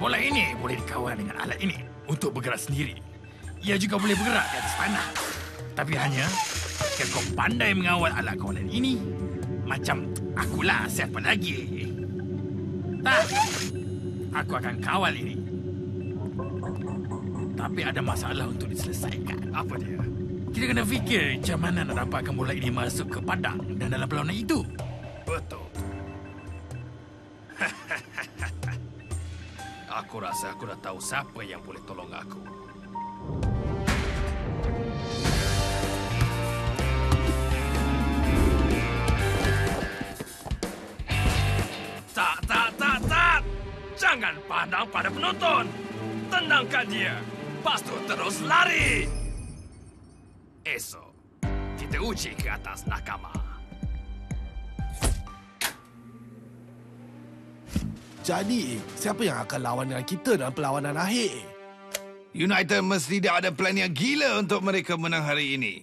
Bola ini boleh dikawal dengan alat ini untuk bergerak sendiri. Ia juga boleh bergerak di atas tanah. Tapi hanya jika kau pandai mengawal alat kawalan ini, macam akulah siapa lagi. Tak, aku akan kawal ini. Tapi ada masalah untuk diselesaikan. Apa dia? Kita kena fikir macam mana nak dapatkan bola ini masuk ke padang dan dalam perlawanan itu. Betul. Aku rasa aku dah tahu siapa yang boleh tolong aku. Tak. Jangan pandang pada penonton. Tendangkan dia. Lepas tu terus lari. Esok, kita uji ke atas Nakama. Jadi, siapa yang akan lawan dengan kita dalam perlawanan akhir? United mesti dah ada plan yang gila untuk mereka menang hari ini.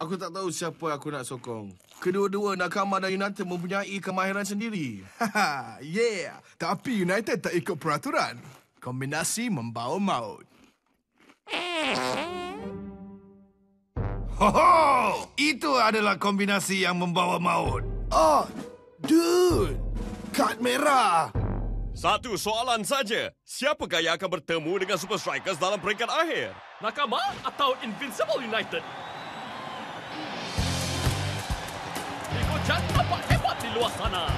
Aku tak tahu siapa aku nak sokong. Kedua-dua Nakama dan United mempunyai kemahiran sendiri. Yeah, tapi United tak ikut peraturan. Kombinasi membawa maut. Ho-ho! Itu adalah kombinasi yang membawa maut. Oh, dude! Kad merah! Satu soalan saja. Siapakah yang akan bertemu dengan Supa Strikas dalam peringkat akhir? Nakama atau Invincible United? Rico Chan tampak hebat di luar sana.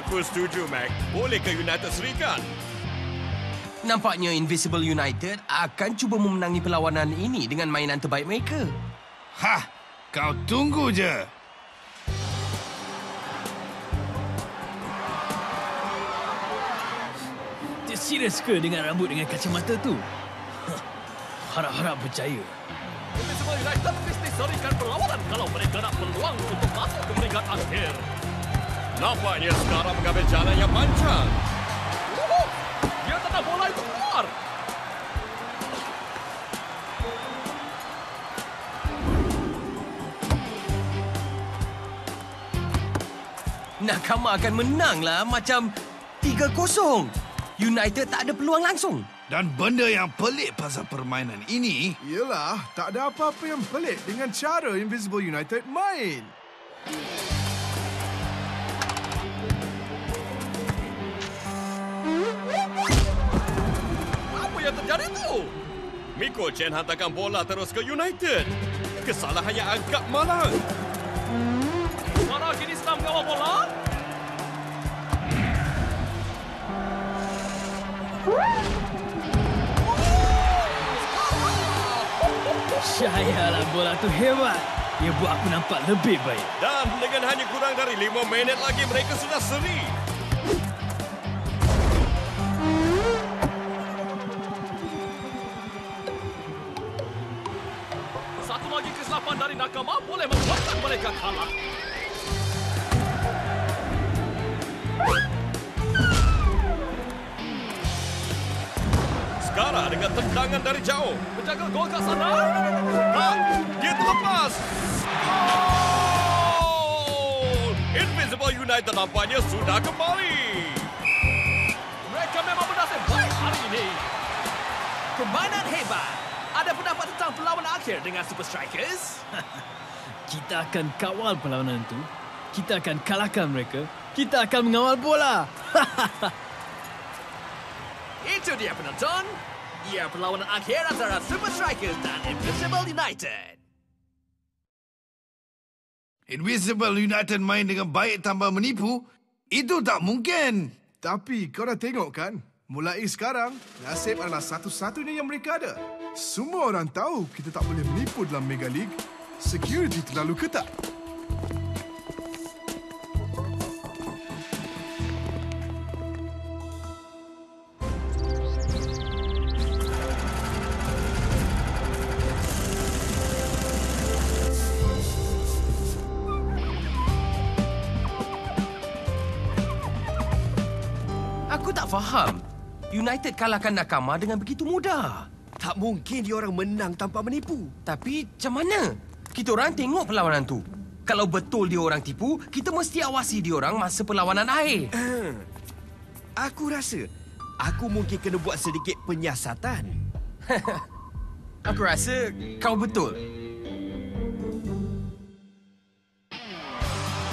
Aku setuju, Mac. Bolehkah United serikan? Nampaknya Invincible United akan cuba memenangi perlawanan ini dengan mainan terbaik mereka. Hah! Kau tunggu je! Dia serius ke dengan rambut dengan kacamata tu? Harap-harap berjaya. Invincible United mesti serikan perlawanan kalau mereka nak peluang untuk masuk ke peringkat akhir. Nampaknya sekarang mengambil jalan yang panjang. Bola itu keluar. Nakama akan menanglah macam 3-0. United tak ada peluang langsung. Dan benda yang pelik pasal permainan ini ialah tak ada apa-apa yang pelik dengan cara Invincible United main. Terjadi tu. Miku Chen hantarkan bola terus ke United. Kesalahannya agak malang. Mana kini senam kawal bola? Syahalah bola tu hebat. Dia buat aku nampak lebih baik. Dan dengan hanya kurang dari 5 minit lagi mereka sudah seri. Dari Nakama boleh membuatkan mereka kalah. Sekarang dengan tendangan dari jauh, penjaga gol kat sana. Tak, dia terlepas. Gol! Invincible United nampaknya sudah kembali. Mereka memang berdasar baik hari ini. Permainan hebat. Ada pendapat tentang perlawanan akhir dengan Supa Strikas? Kita akan kawal perlawanan itu. Kita akan kalahkan mereka. Kita akan mengawal bola. Itu dia penonton. Ia perlawanan akhir antara Supa Strikas dan Invincible United. Invincible United main dengan baik tanpa menipu? Itu tak mungkin. Tapi kau dah tengok kan? Mulai sekarang, nasib adalah satu-satunya yang mereka ada. Semua orang tahu kita tak boleh menipu dalam Mega League. Security terlalu ketat. Aku tak faham. United kalahkan Nakama dengan begitu mudah. Tak mungkin dia orang menang tanpa menipu. Tapi macam mana? Kita orang tengok perlawanan tu. Kalau betul dia orang tipu, kita mesti awasi dia orang masa perlawanan akhir. Aku rasa Aku mungkin kena buat sedikit penyiasatan. Aku rasa kau betul.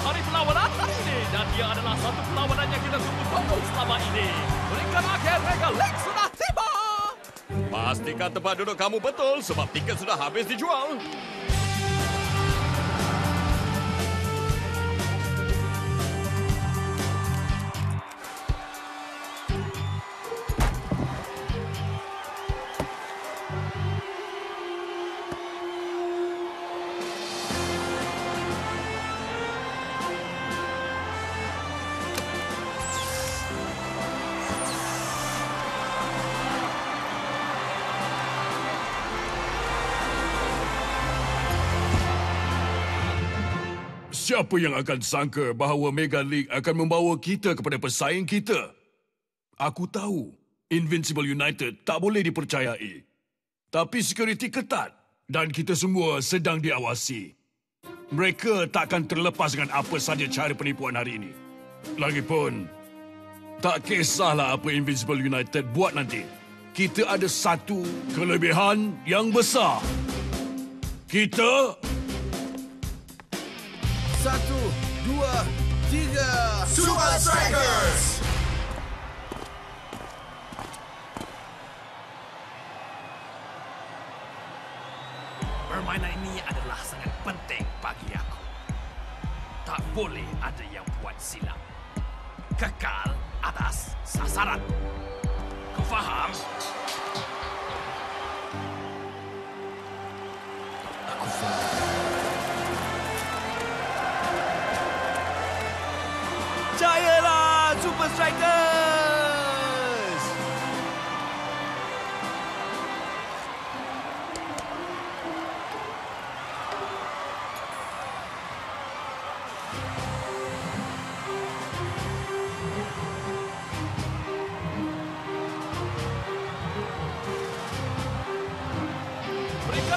Hari perlawanan hari ini dan dia adalah satu perlawanan yang kita tunggu-tunggu selama ini. Berikan akhir Mega League sudah tiba. Pastikan tempat duduk kamu betul sebab tiket sudah habis dijual. Siapa yang akan sangka bahawa Mega League akan membawa kita kepada pesaing kita? Aku tahu Invincible United tak boleh dipercayai. Tapi sekuriti ketat dan kita semua sedang diawasi. Mereka takkan terlepas dengan apa sahaja cara penipuan hari ini. Lagipun, tak kisahlah apa Invincible United buat nanti. Kita ada satu kelebihan yang besar. Kita... 1, 2, 3... Supa Strikas! Permainan ini adalah sangat penting bagi aku. Tak boleh ada yang buat silap. Kekal atas sasaran. Kau faham? Aku faham. Jayalah, Supa Strikas! Berikan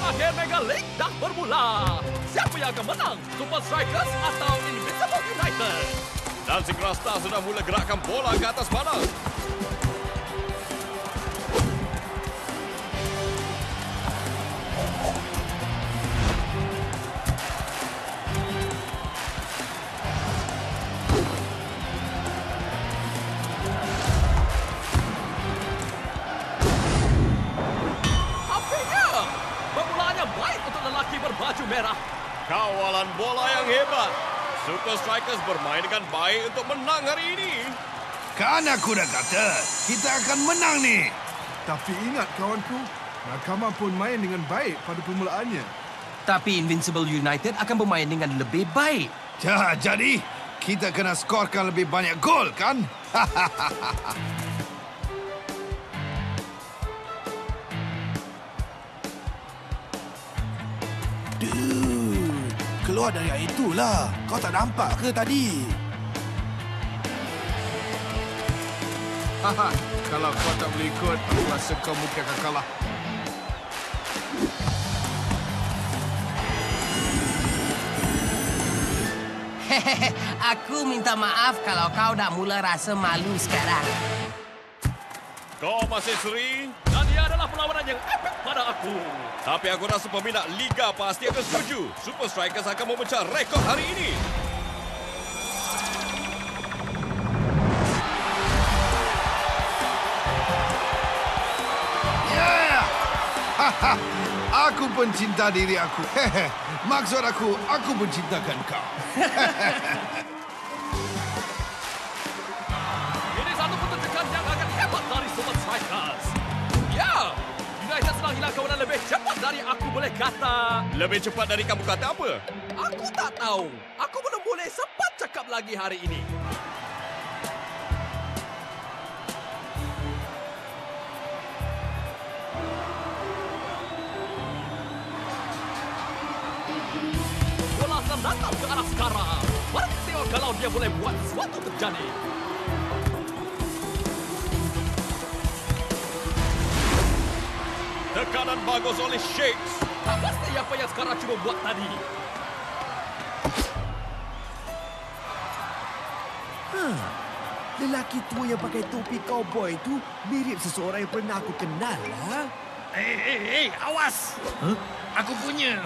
akhir Mega League dah bermula. Siapa yang akan menang? Supa Strikas atau Invincible United? Dancing Rasta sudah mula gerakkan bola ke atas panas. Hampirnya! Permulaannya baik untuk lelaki berbaju merah. Kawalan bola yang hebat. Supa Strikas bermain dengan baik untuk menang hari ini. Kan aku dah kata, kita akan menang ni. Tapi ingat kawanku, Nakama pun main dengan baik pada permulaannya. Tapi Invincible United akan bermain dengan lebih baik. Ya, jadi kita kena skorkan lebih banyak gol, kan? Keluar dari air itulah. Kau tak nampak ke tadi? Haha, kalau kau tak boleh ikut, aku rasa kau mungkin akan kalah. Hehehe, aku minta maaf kalau kau dah mula rasa malu sekarang. Kau masih seri? Dan dia adalah perlawanan yang epic pada aku. Tapi aku rasa peminat Liga pasti akan setuju. Supa Strikas akan memecah rekod hari ini. Yeah! Haha, aku pencinta diri aku. Maksud aku mencintakan kau. Ini satu pertunjukan yang akan hebat dari Supa Strikas. Ya! Yeah! Saya senang hilang kawanan lebih cepat dari aku boleh kata. Lebih cepat dari kamu kata apa? Aku tak tahu. Aku belum boleh sempat cakap lagi hari ini. Bola akan datang ke arah sekarang. Mari kita tengok kalau dia boleh buat sesuatu terjadi. Tekanan bagus oleh Shakes. Tak pasti apa yang sekarang cuba buat tadi. Lelaki tua yang pakai topi cowboy tu mirip seseorang yang pernah aku kenal, ha? Hey, awas! Huh? Aku punya.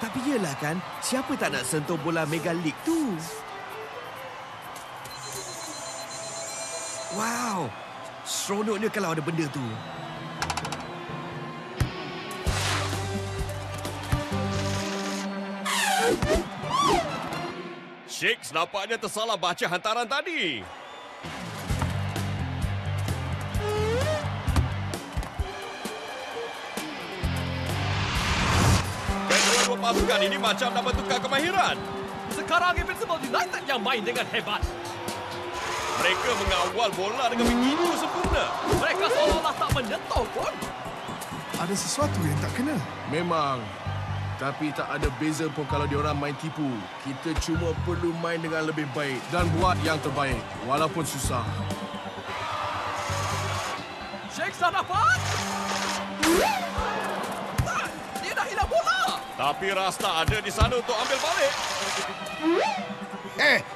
Tapi yelah kan, siapa tak nak sentuh bola Mega League tu? Wow! Seronoknya kalau ada benda tu. Shakes nampaknya tersalah baca hantaran tadi. Kedua pasukan ini macam nak bertukar kemahiran. Sekarang Invincible United yang main dengan hebat. Mereka mengawal bola dengan begitu sempurna. Mereka seolah-olah tak menyentuh pun. Ada sesuatu yang tak kena. Memang. Tapi tak ada beza pun kalau diorang main tipu. Kita cuma perlu main dengan lebih baik dan buat yang terbaik walaupun susah. Shakes dah dapat! Dia dah hilang bola! Tapi Rasta ada di sana untuk ambil balik.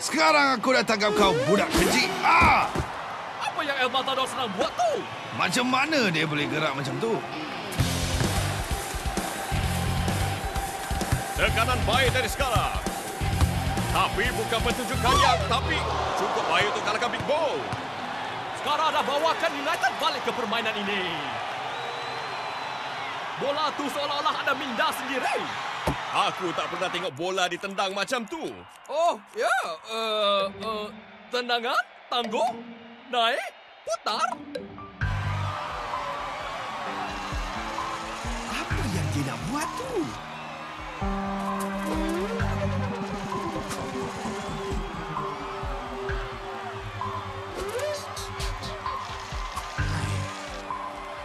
Sekarang aku dah tangkap kau, budak keji! Ah! Apa yang El Matador senang buat tu? Macam mana dia boleh gerak macam tu? Tekanan baik dari sekarang. Tapi bukan pertunjukan yang tapi cukup baik untuk kalahkan Big Ball. Sekarang dah bawakan United balik ke permainan ini. Bola tu seolah-olah ada minda sendiri. Aku tak pernah tengok bola ditendang macam tu. Oh, ya. Tendangan, tangguh, naik, putar. Apa yang dia nak buat tu?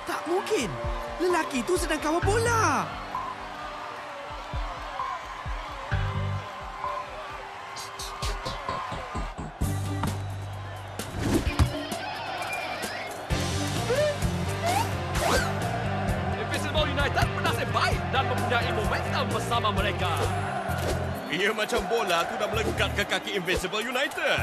Tak mungkin. Lelaki itu sedang kawal bola. Bersama mereka. Ia macam bola tu dah melekat ke kaki Invincible United.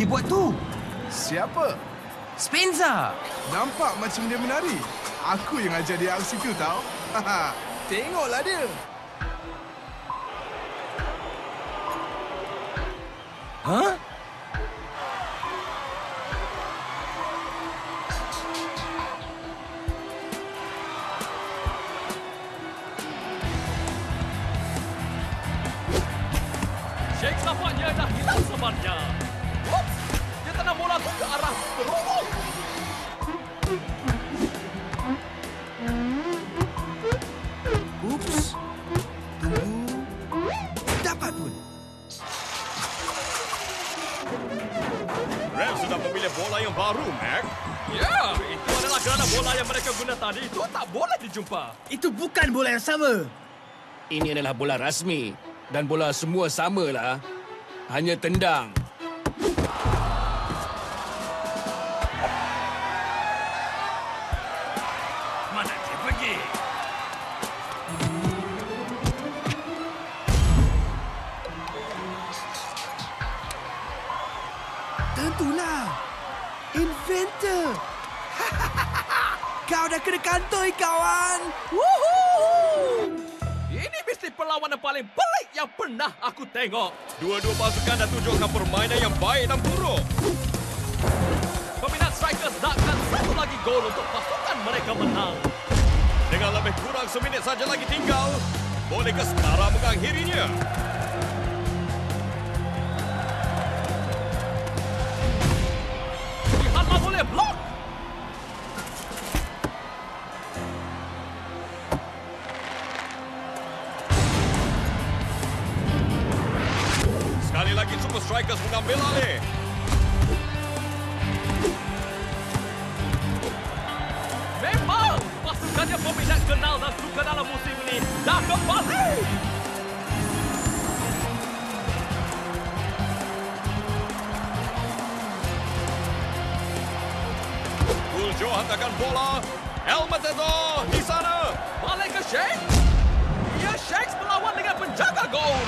Dia buat tu? Siapa? Spenza! Nampak macam dia menari. Aku yang ajar dia RCQ tau. Tengoklah dia. Huh? Shakes nampaknya dah hilang sebarnya. Bola tu ke arah terowong. Oops. Tunggu. Dapat pun. Ref sudah memilih bola yang baru, Mac. Ya, itu adalah gerak Mana bola yang mereka guna tadi itu tak boleh dijumpa. Itu bukan bola yang sama. Ini adalah bola rasmi. Dan bola semua samalah. Hanya tendang. Mana dia pergi? Tentulah. Inventor. Kau dah kena kantoi, kawan. Woohoo! Ini mesti perlawanan paling pelik yang pernah aku tengok. Dua-dua pasukan dah tunjukkan permainan yang baik dan buruk. Peminat Strikers nakkan satu lagi gol untuk pasukan mereka menang. Dengan lebih kurang seminit saja lagi tinggal, bolehkah Setara mengakhirinya? Dihantam oleh blok. Supa Strikas mengambil alih. Memang pasukannya peminat kenal dan suka dalam musim ini dah kembali. Buljo hantarkan bola. El Matador di sana. Balik ke Shakes. Ya, Shakes melawan dengan penjaga gol.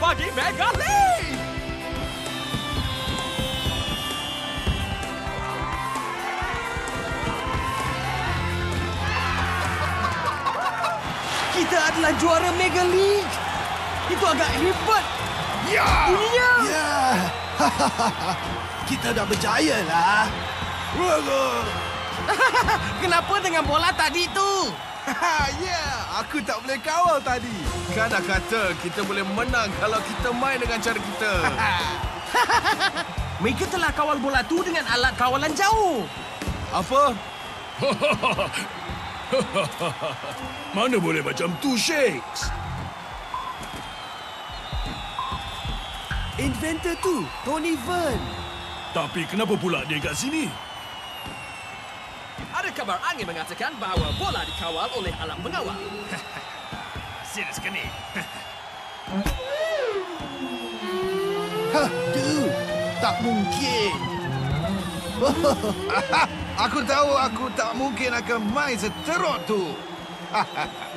Bagi Mega League! Kita adalah juara Mega League! Itu agak hebat! Ya! Bunyinya! Ya! Kita dah berjaya lah! Kenapa dengan bola tadi tu? Ya, aku tak boleh kawal tadi. Kan dah kata kita boleh menang kalau kita main dengan cara kita. Mereka telah kawal bola tu dengan alat kawalan jauh. Apa? Mana boleh macam tu, Shakes? Inventor tu, Tony Vern. Tapi kenapa pula dia kat sini? Ada kabar angin mengatakan bahawa bola dikawal oleh alat pengawal. Serius ke ni? Hah, dude. Tak mungkin. Aku tahu aku tak mungkin akan main seteruk tu.